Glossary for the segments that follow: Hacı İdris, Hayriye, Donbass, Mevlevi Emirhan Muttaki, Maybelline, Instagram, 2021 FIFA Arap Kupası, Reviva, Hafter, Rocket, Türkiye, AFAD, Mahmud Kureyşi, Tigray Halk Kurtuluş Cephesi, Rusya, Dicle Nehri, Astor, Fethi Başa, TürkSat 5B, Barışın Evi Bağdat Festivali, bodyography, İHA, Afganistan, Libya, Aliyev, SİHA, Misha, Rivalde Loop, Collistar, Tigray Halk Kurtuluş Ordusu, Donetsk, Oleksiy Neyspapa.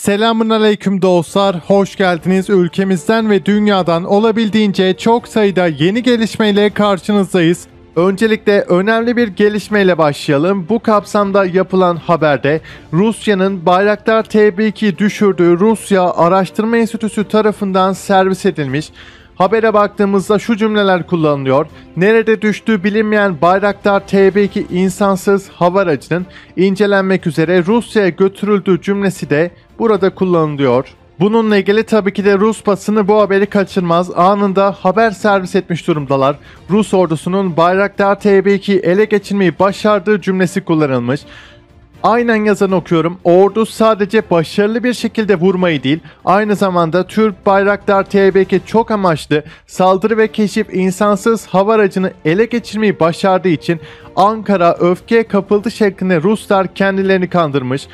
Selamünaleyküm dostlar, hoş geldiniz. Ülkemizden ve dünyadan olabildiğince çok sayıda yeni gelişmeyle karşınızdayız. Öncelikle önemli bir gelişmeyle başlayalım. Bu kapsamda yapılan haberde Rusya'nın Bayraktar TB2 düşürdüğü Rusya Araştırma Enstitüsü tarafından servis edilmiş. Habere baktığımızda şu cümleler kullanılıyor. Nerede düştüğü bilinmeyen Bayraktar TB2 insansız hava aracının incelenmek üzere Rusya'ya götürüldüğü cümlesi de burada kullanılıyor. Bununla ilgili tabii ki de Rus basını bu haberi kaçırmaz. Anında haber servis etmiş durumdalar. Rus ordusunun Bayraktar TB2'yi ele geçirmeyi başardığı cümlesi kullanılmış. Aynen yazan okuyorum. Ordu sadece başarılı bir şekilde vurmayı değil, aynı zamanda Türk Bayraktar TB2 çok amaçlı saldırı ve keşif insansız hava aracını ele geçirmeyi başardığı için Ankara öfkeye kapıldı şeklinde Ruslar kendilerini kandırmış.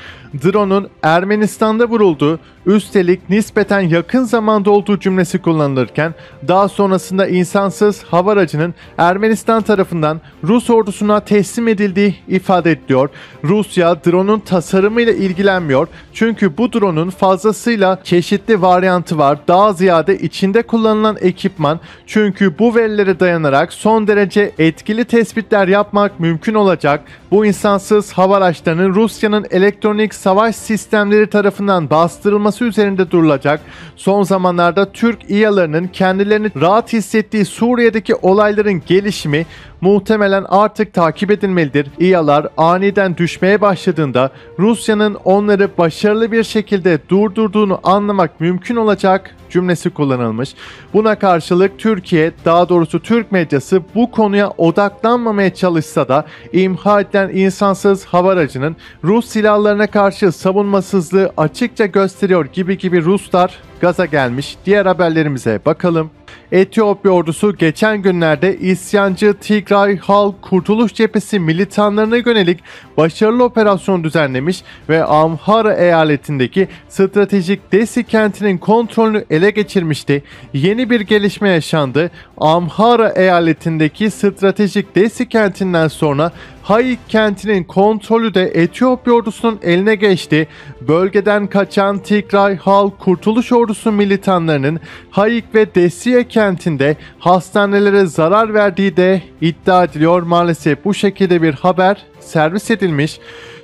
Drone'un Ermenistan'da vurulduğu, üstelik nispeten yakın zamanda olduğu cümlesi kullanılırken daha sonrasında insansız hava aracının Ermenistan tarafından Rus ordusuna teslim edildiği ifade ediliyor. Rusya drone'un tasarımıyla ilgilenmiyor çünkü bu drone'un fazlasıyla çeşitli varyantı var. Daha ziyade içinde kullanılan ekipman, çünkü bu verilere dayanarak son derece etkili tespitler yapmak mümkün olacak. Bu insansız hava araçlarının Rusya'nın elektronik savaş sistemleri tarafından bastırılması üzerinde durulacak. Son zamanlarda Türk İHA'larının kendilerini rahat hissettiği Suriye'deki olayların gelişimi muhtemelen artık takip edilmelidir. İHA'lar aniden düşmeye başladığında Rusya'nın onları başarılı bir şekilde durdurduğunu anlamak mümkün olacak cümlesi kullanılmış. Buna karşılık Türkiye, daha doğrusu Türk medyası bu konuya odaklanmamaya çalışsa da imha edilen insansız hava aracının Rus silahlarına karşı savunmasızlığı açıkça gösteriyor gibi Ruslar gaza gelmiş. Diğer haberlerimize bakalım. Etiyopya ordusu geçen günlerde isyancı Tigray Halk Kurtuluş Cephesi militanlarına yönelik başarılı operasyon düzenlemiş ve Amhara eyaletindeki stratejik Desi kentinin kontrolünü ele geçirmişti. Yeni bir gelişme yaşandı. Amhara eyaletindeki stratejik Desi kentinden sonra Hayik kentinin kontrolü de Etiyopya ordusunun eline geçti. Bölgeden kaçan Tigray Halk Kurtuluş Ordusu militanlarının Hayik ve Desiye kentinde hastanelere zarar verdiği de iddia ediliyor. Maalesef bu şekilde bir haber servis edilmiş.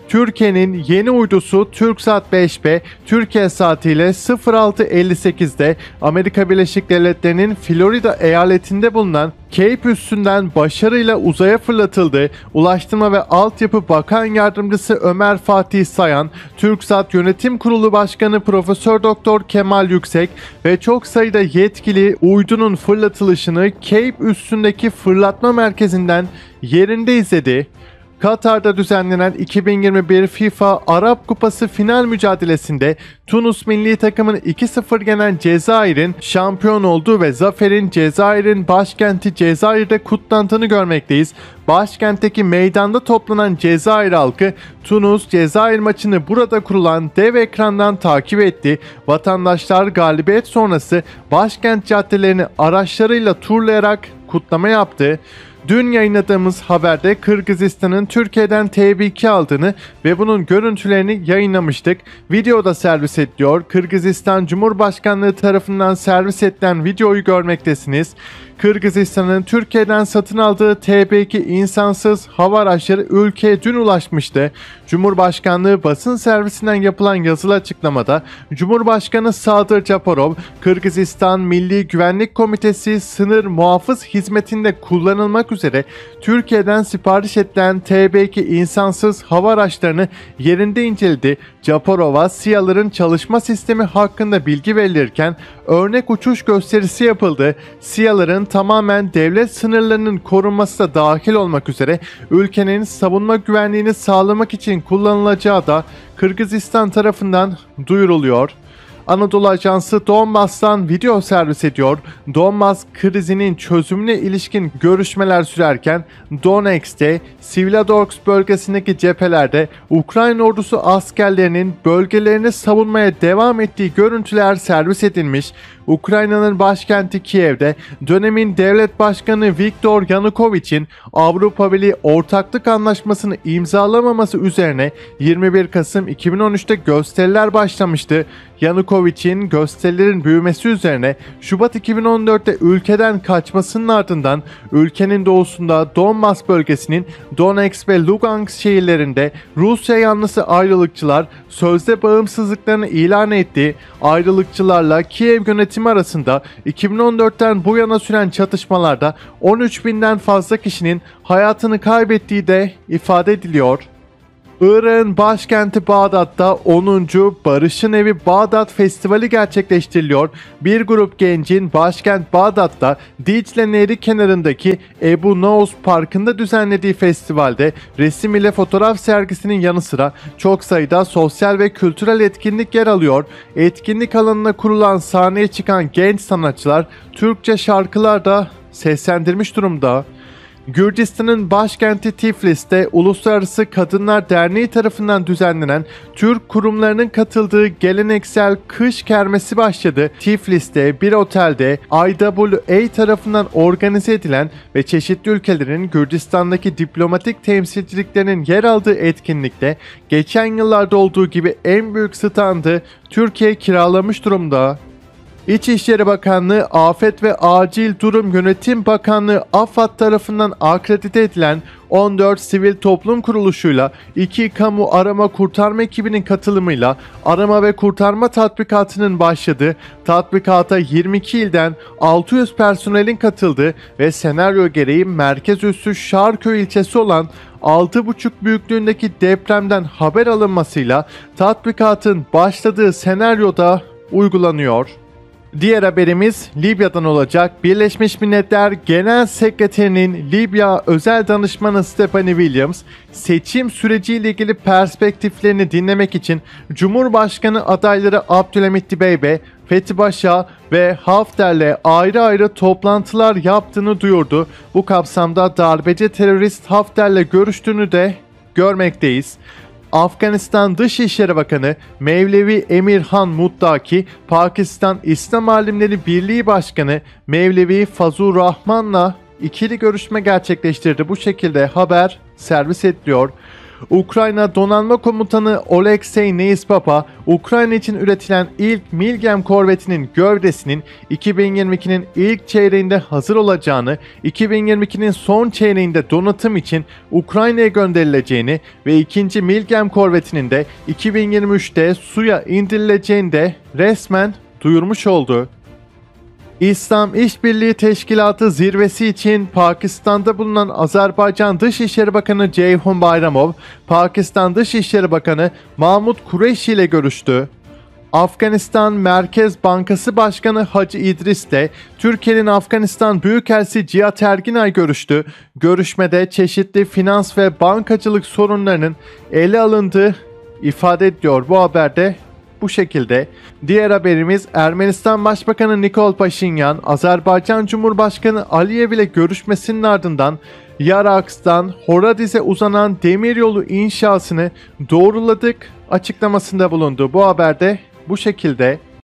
Türkiye'nin yeni uydusu TürkSat 5B, Türkiye saatiyle 06:58'de Amerika Birleşik Devletleri'nin Florida eyaletinde bulunan Cape üssünden başarıyla uzaya fırlatıldı. Ulaştırma ve Altyapı Bakan Yardımcısı Ömer Fatih Sayan, TürkSat Yönetim Kurulu Başkanı Profesör Doktor Kemal Yüksek ve çok sayıda yetkili uydunun fırlatılışını Cape üssündeki fırlatma merkezinden yerinde izledi. Katar'da düzenlenen 2021 FIFA Arap Kupası final mücadelesinde Tunus milli takımın 2-0 yenen Cezayir'in şampiyon olduğu ve zaferin Cezayir'in başkenti Cezayir'de kutlandığını görmekteyiz. Başkentteki meydanda toplanan Cezayir halkı Tunus-Cezayir maçını burada kurulan dev ekrandan takip etti. Vatandaşlar galibiyet sonrası başkent caddelerini araçlarıyla turlayarak kutlama yaptı. Dün yayınladığımız haberde Kırgızistan'ın Türkiye'den TB2 aldığını ve bunun görüntülerini yayınlamıştık. Videoda servis ediliyor. Kırgızistan Cumhurbaşkanlığı tarafından servis edilen videoyu görmektesiniz. Kırgızistan'ın Türkiye'den satın aldığı TB2 insansız hava araçları ülkeye dün ulaşmıştı. Cumhurbaşkanlığı basın servisinden yapılan yazılı açıklamada Cumhurbaşkanı Sadır Japarov, Kırgızistan Milli Güvenlik Komitesi Sınır Muhafız Hizmeti'nde kullanılmak üzere Türkiye'den sipariş edilen TB2 insansız hava araçlarını yerinde inceledi. Japarov'a SİHA'ların çalışma sistemi hakkında bilgi verilirken örnek uçuş gösterisi yapıldı. SİHA'ların tamamen devlet sınırlarının korunması da dahil olmak üzere ülkenin savunma güvenliğini sağlamak için kullanılacağı da Kırgızistan tarafından duyuruluyor. Anadolu Ajansı Donbass'tan video servis ediyor. Donbass krizinin çözümüne ilişkin görüşmeler sürerken Donetsk'te Sverdlovsk bölgesindeki cephelerde Ukrayna ordusu askerlerinin bölgelerini savunmaya devam ettiği görüntüler servis edilmiş. Ukrayna'nın başkenti Kiev'de dönemin devlet başkanı Viktor Yanukovych'in Avrupa Birliği ortaklık anlaşmasını imzalamaması üzerine 21 Kasım 2013'te gösteriler başlamıştı. Yanukovych'in gösterilerin büyümesi üzerine Şubat 2014'te ülkeden kaçmasının ardından ülkenin doğusunda Donbas bölgesinin Donetsk ve Lugansk şehirlerinde Rusya yanlısı ayrılıkçılar sözde bağımsızlıklarını ilan ettiği, ayrılıkçılarla Kiev yönetimi arasında 2014'ten bu yana süren çatışmalarda 13.000'den fazla kişinin hayatını kaybettiği de ifade ediliyor. Irak'ın başkenti Bağdat'ta 10. Barışın Evi Bağdat Festivali gerçekleştiriliyor. Bir grup gencin başkent Bağdat'ta Dicle Nehri kenarındaki Ebu Naus Parkı'nda düzenlediği festivalde resim ile fotoğraf sergisinin yanı sıra çok sayıda sosyal ve kültürel etkinlik yer alıyor. Etkinlik alanına kurulan sahneye çıkan genç sanatçılar Türkçe şarkılar da seslendirmiş durumda. Gürcistan'ın başkenti Tiflis'te Uluslararası Kadınlar Derneği tarafından düzenlenen Türk kurumlarının katıldığı geleneksel kış kermesi başladı. Tiflis'te bir otelde IWA tarafından organize edilen ve çeşitli ülkelerin Gürcistan'daki diplomatik temsilciliklerinin yer aldığı etkinlikte geçen yıllarda olduğu gibi en büyük standı Türkiye kiralamış durumda. İçişleri Bakanlığı, Afet ve Acil Durum Yönetim Bakanlığı AFAD tarafından akredite edilen 14 sivil toplum kuruluşuyla 2 kamu arama kurtarma ekibinin katılımıyla arama ve kurtarma tatbikatının başladığı, tatbikata 22 ilden 600 personelin katıldığı ve senaryo gereği merkez üssü Şarköy ilçesi olan 6,5 büyüklüğündeki depremden haber alınmasıyla tatbikatın başladığı senaryoda uygulanıyor. Diğer haberimiz Libya'dan olacak. Birleşmiş Milletler Genel Sekreterinin Libya Özel Danışmanı Stephanie Williams, seçim süreciyle ilgili perspektiflerini dinlemek için Cumhurbaşkanı adayları Abdülhamid Dubeybe, Fethi Başa ve Hafter'le ayrı ayrı toplantılar yaptığını duyurdu. Bu kapsamda darbeci terörist Hafter'le görüştüğünü de görmekteyiz. Afganistan Dışişleri Bakanı Mevlevi Emirhan Muttaki, Pakistan İslam Alimleri Birliği Başkanı Mevlevi Fazıl Rahman'la ikili görüşme gerçekleştirdi. Bu şekilde haber servis ediliyor. Ukrayna Donanma Komutanı Oleksiy Neyspapa, Ukrayna için üretilen ilk Milgem korvetinin gövdesinin 2022'nin ilk çeyreğinde hazır olacağını, 2022'nin son çeyreğinde donatım için Ukrayna'ya gönderileceğini ve ikinci Milgem korvetinin de 2023'te suya indirileceğini de resmen duyurmuş oldu. İslam İşbirliği Teşkilatı zirvesi için Pakistan'da bulunan Azerbaycan Dışişleri Bakanı Ceyhun Bayramov, Pakistan Dışişleri Bakanı Mahmud Kureyşi ile görüştü. Afganistan Merkez Bankası Başkanı Hacı İdris ile Türkiye'nin Afganistan Büyükelçisi Cihat Erginay görüştü. Görüşmede çeşitli finans ve bankacılık sorunlarının ele alındığı ifade ediyor bu haberde. Bu şekilde. Diğer haberimiz Ermenistan Başbakanı Nikol Paşinyan, Azerbaycan Cumhurbaşkanı Aliyev ile görüşmesinin ardından Yaraks'tan Horadiz'e uzanan demiryolu inşasını doğruladık açıklamasında bulundu. Bu haberde bu şekilde.